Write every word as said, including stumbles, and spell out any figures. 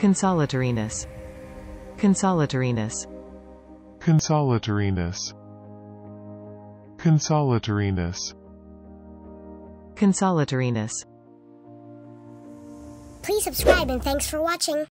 Consolatoriness. Consolatoriness. Consolatoriness. Consolatoriness. Consolatoriness. Please subscribe and thanks for watching.